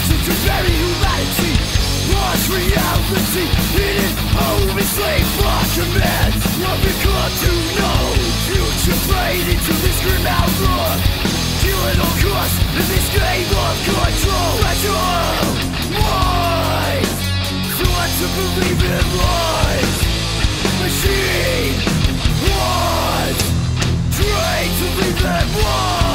reaction to very humanity. Harsh reality, it is obviously by command. What we got to know, future played into this grim outrun. Kill at all costs in this game of control. Fragile minds, thought to believe in lies. Machine wants, trained to leave that one.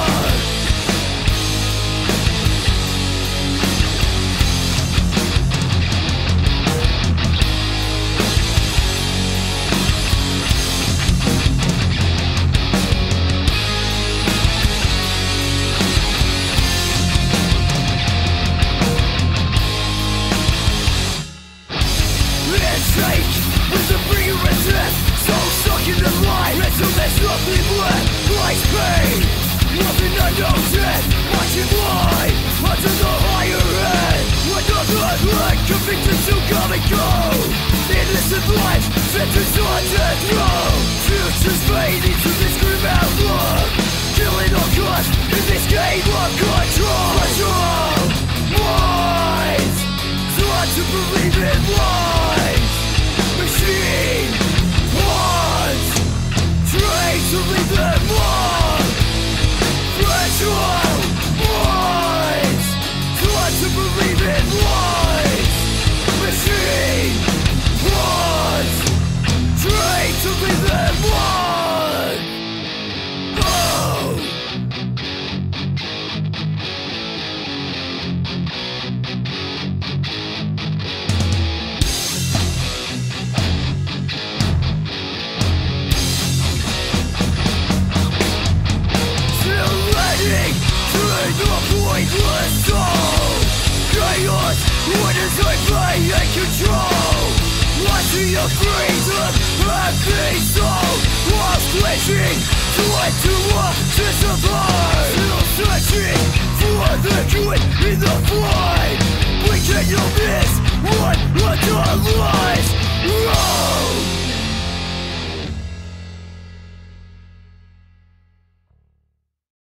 What are lies? Whoa!